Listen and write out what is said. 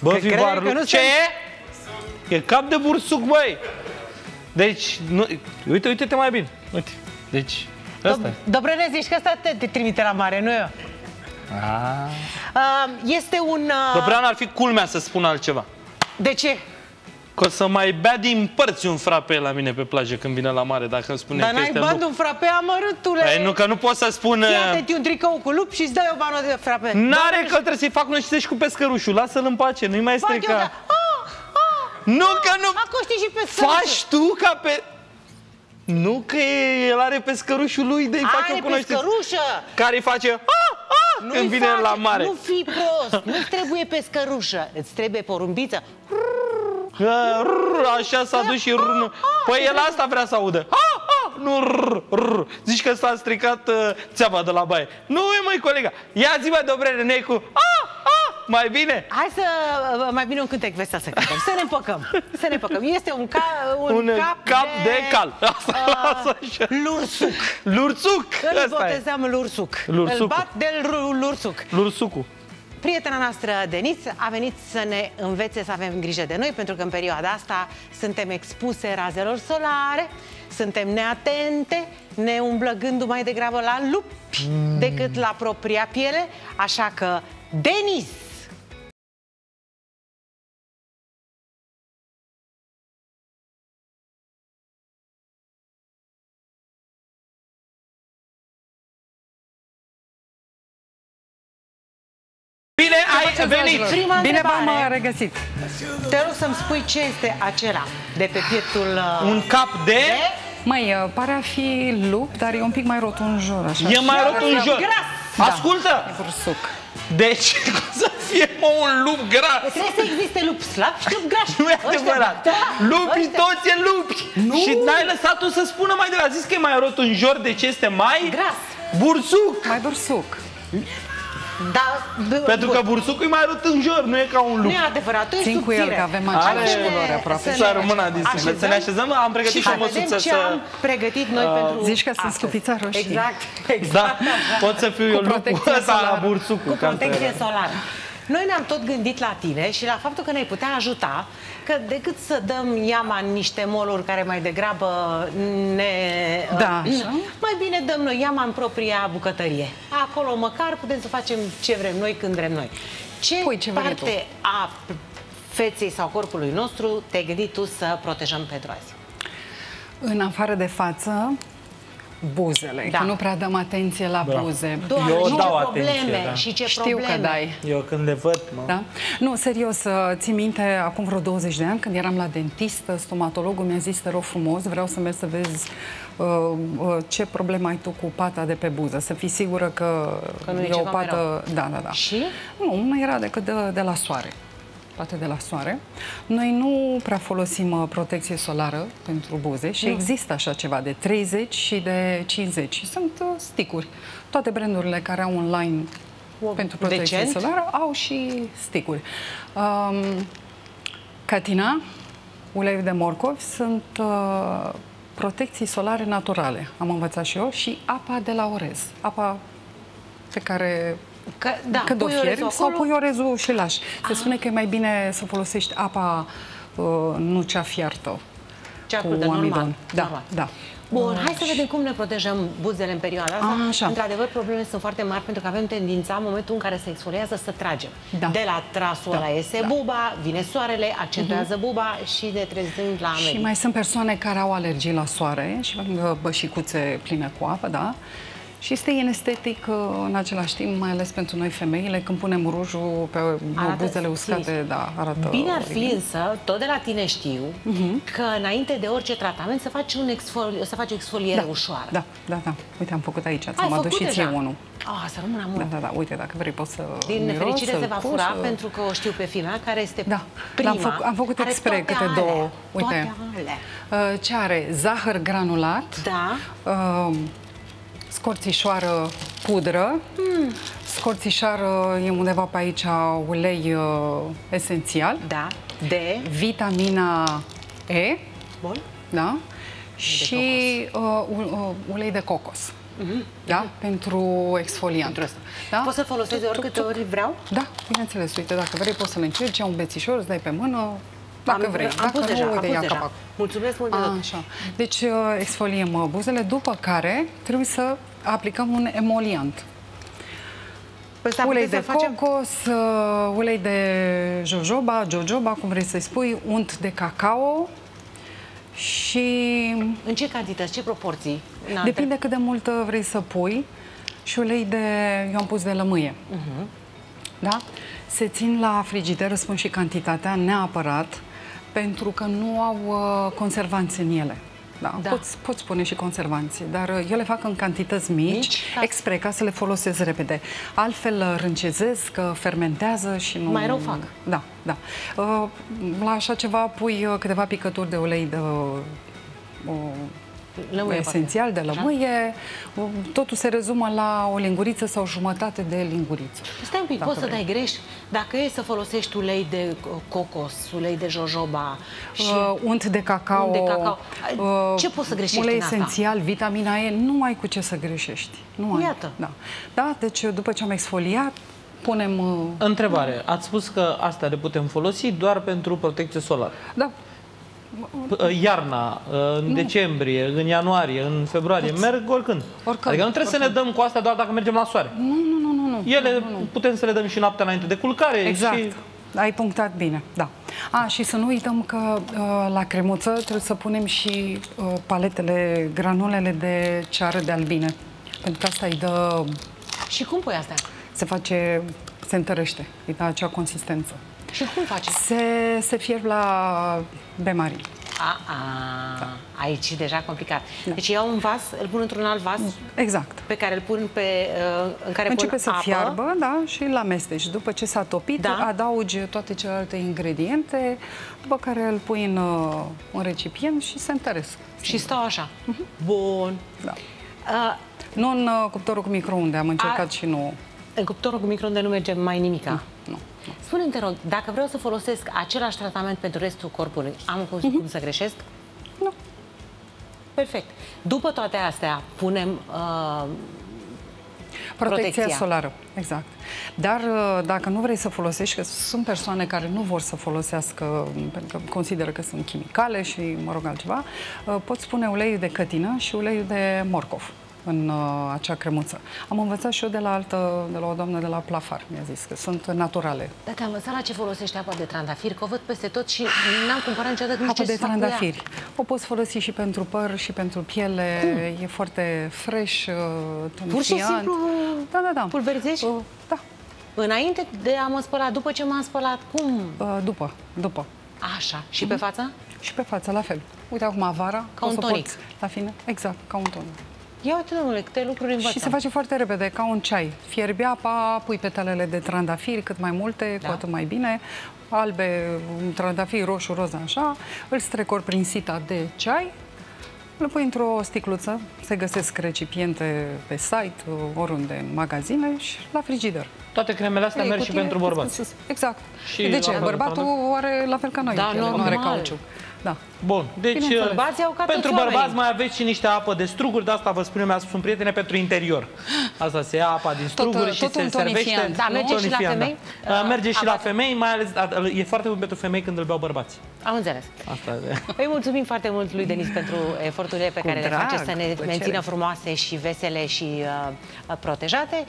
Bă, Fivarlu, ce? E cap de bursuc, băi! Deci, nu... uite, uite-te mai bine. Uite, deci, asta e. Dobrăne, zici că asta te trimite la mare, nu eu? Este un... Dobrăne ar fi culmea să spun altceva. De ce? Că o să mai bea din părți un frape la mine pe plajă când vine la mare, dacă îmi spune chestia. Dar n-ai bani un frape amărâtule. Păi nu, că nu pot să spun... Ia-te-ti un tricou cu lup și îți dai o bană de frape. N-are, că trebuie să-i fac noștești cu pescărușul. Lasă-l în pace, nu-i mai strica. Nu, că nu... Și faci tu ca pe... Nu, că el are pescărușul lui de-i fac eu cunoștință. Are pescărușă! Care îi face... Când vine la mare. Nu fi prost, nu-ți trebuie pescărușă. Îți trebuie porumbiță. Așa s-a dus și... Păi el asta vrea să audă. Nu, zici că s-a stricat țeava de la baie. Nu e, măi, colega. Ia zi, mă, Dobrele, ne cu... Mai bine? Hai să... Mai bine un cântec vesel să cântăm. Să ne împăcăm. Să ne împăcăm. Este un cap de cal. Lursuc. Lursuc. Îl botezam Lursuc. Îl bat de Lursuc. Lursucu. Prietena noastră, Denise, a venit să ne învețe să avem grijă de noi, pentru că în perioada asta suntem expuse razelor solare, suntem neatente, ne umblă gândul mai degrabă la lupi decât la propria piele, așa că, Denise! Bine v-am regăsit. Te rog să-mi spui ce este acela de pe pietul... Un cap de... Măi, pare a fi lup, dar e un pic mai rotunjor. E mai rotunjor. Ascultă! Deci, cum să fie un lup gras? Trebuie să existe lup slab și lup gras. Nu e adevărat. Lupii toți e lupi. Și n-ai lăsat-o să spună mai devreme. A zis că e mai rotunjor, deci este mai... Gras. Bursuc. Mai bursuc. Da, pentru că bursucul e mai rotunjor, nu e ca un lup. Nu e adevărat, tu ești subțire. Țin cu el, că avem aceeași culoare aproape. Să rămână din să ne așezăm, am pregătit și o măsuță să... am pregătit noi pentru... Zici că sunt scufița roșie. Exact, exact. Da, pot să fiu eu lupul ăsta la bursucul. Cu protecție solară. Noi ne-am tot gândit la tine și la faptul că ne-ai putea ajuta, că decât să dăm iama în niște moluri care mai degrabă ne... Da, mai bine dăm noi iama în propria bucătărie. Acolo măcar putem să facem ce vrem noi, când vrem noi. Ce parte a feței sau corpului nostru te-ai gândit tu să protejăm pentru azi? În afară de față... buzele, da. Că nu prea dăm atenție la buze. Doamne, eu și dau atenție, da. Și ce știu probleme. Că dai. Eu când le văd, mă. Da? Nu, serios, țin minte, acum vreo 20 de ani, când eram la dentistă, stomatologul mi-a zis, te rog frumos, vreau să merg să vezi ce problemă ai tu cu pata de pe buză. Să fii sigură că nu e o pată... Da. Și? Nu era decât de la soare. Poate de la soare. Noi nu prea folosim protecție solară pentru buze și există așa ceva de 30 și de 50. Sunt sticuri. Toate brandurile care au online pentru protecție solară au și sticuri. Catina, uleiul de morcov sunt protecții solare naturale. Am învățat și eu și apa de la orez. Apa pe care... Când o fierbi sau pui orezul și lași. Se spune că e mai bine să folosești apa, nu cea fiartă, cu amidon. Da. Bun, hai să vedem cum ne protejăm buzele în perioada asta. Într-adevăr, problemele sunt foarte mari pentru că avem tendința, în momentul în care se exfoliază, să tragem. De la trasul ăla iese buba, vine soarele, accentuează buba și ne trezim la amidon. Și mai sunt persoane care au alergii la soare și fac bășicuțe pline cu apă, da? Și este inestetic în același timp, mai ales pentru noi femeile, când punem rujul pe buzele uscate, arată... Bine ar fi însă, tot de la tine știu, că înainte de orice tratament să faci o exfoliere ușoară. Da. Uite, am făcut aici, ți-am adus și ție unul. Să rămână mult. Da, uite, dacă vrei poți să... Din nefericire se va fura, pentru că o știu pe Fina, care este prima. Am făcut expre câte două. Uite, ce are? Zahăr granulat. Scorțișoară pudră, scorțișoară e undeva pe aici, ulei esențial, vitamina E, și ulei de cocos. Da? Pentru exfoliant. Da? Poți să-l folosești de oricâte ori vreau? Da, bineînțeles. Uite, dacă vrei poți să-l încerci, ia un bețișor, îți dai pe mână, dacă vrei. Am pus deja. Mulțumesc mult. Așa. Deci exfoliem buzele, după care trebuie să aplicăm un emoliant. Păi ulei de cocos, ulei de jojoba, cum vrei să-i spui, unt de cacao și... În ce cantități, ce proporții? Depinde cât de mult vrei să pui și ulei de... Eu am pus de lămâie. Da? Se țin la frigider, spun și cantitatea, neapărat, pentru că nu au conservanți în ele. Da, da. Poți pune și conservanții, dar eu le fac în cantități mici, expre, ca să le folosesc repede. Altfel râncezesc, fermentează și nu... Mai rău fac. Da, da. La așa ceva pui câteva picături de ulei de... Lămâie, esențial de lămâie, totul se rezumă la o linguriță sau jumătate de linguriță. Stai un pic, poți să dai greș? Dacă e să folosești ulei de cocos, ulei de jojoba, și unt de cacao, ce poți să greșești? Ulei esențial, vitamina E, nu ai cu ce să greșești. Nu ai. Iată. Da. Da, deci după ce am exfoliat, punem... Întrebare, ați spus că astea le putem folosi doar pentru protecție solară. Da. Iarna, în decembrie, în ianuarie, în februarie, merg oricând. Adică nu trebuie să ne dăm cu astea doar dacă mergem la soare. Nu. Ele putem să le dăm și noaptea înainte de culcare. Exact. Și... Ai punctat bine, da. A, și să nu uităm că la cremuță trebuie să punem și paletele, granulele de ceară de albine. Pentru că asta îi dă... Și cum pui astea? Se face, se întărește, îi dă acea consistență. Și cum faci? Se fierb la bemarie. Da. Aici e deja complicat. Da. Deci iau un vas, îl pun într-un alt vas. Exact. Pe care îl pun pe... În care începe pun să fiarbă, da, și îl amesteci. După ce s-a topit, adaugi toate celelalte ingrediente, după care îl pui în un recipient și se întăresc. Și stau așa. Bun. Da. Nu în cuptorul cu microunde, am încercat și nu... În cuptorul cu microunde nu merge mai nimica. Nu. Spune-mi, te rog, dacă vreau să folosesc același tratament pentru restul corpului, am cum să greșesc? Nu. Perfect. După toate astea, punem protecția solară. Exact. Dar dacă nu vrei să folosești, că sunt persoane care nu vor să folosească, pentru că consideră că sunt chimicale și, mă rog, altceva, poți pune uleiul de cătină și uleiul de morcov în acea cremuță. Am învățat și eu de la, o doamnă de la Plafar, mi-a zis că sunt naturale. Dar te-am învățat la ce folosești apa de trandafir, că o văd peste tot și n-am cumpărat niciodată nici ce să fac cu ea. Apa de trandafir. O poți folosi și pentru păr și pentru piele, e foarte fresh, tonifiant. Pur și simplu pulverizezi? Da. Înainte de a mă spăla, după ce m-am spălat, cum? După. Așa. Și pe fața? Și pe fața, la fel. Uite acum vara, ca un tonic. La fine. Exact, ca un tonic. Ia uite, domnule, câte lucruri învățăm. Și se face foarte repede, ca un ceai. Fierbi apa, pui petalele de trandafiri, cât mai multe, cu atât mai bine. Albe, trandafiri roșu, roz, așa. Îl strecori prin sita de ceai, îl pui într-o sticluță. Se găsesc recipiente pe site, oriunde, în magazine și la frigider. Toate cremele astea merg și pentru bărbați. Exact. Și de ce? Bărbatul are la fel ca noi. Da, nu are cauciuc. Da. Bun, deci pentru bărbați mai aveți și niște apă de struguri, de asta vă spunem, mi-a spus un prieten, pentru interior. Asta se ia apa din struguri și se servește. Da, merge și la femei? Merge și la femei, mai ales e foarte bun pentru femei când îl beau bărbați. Am înțeles. Îi mulțumim foarte mult lui Denise pentru eforturile pe care le face să ne mențină frumoase și vesele și protejate.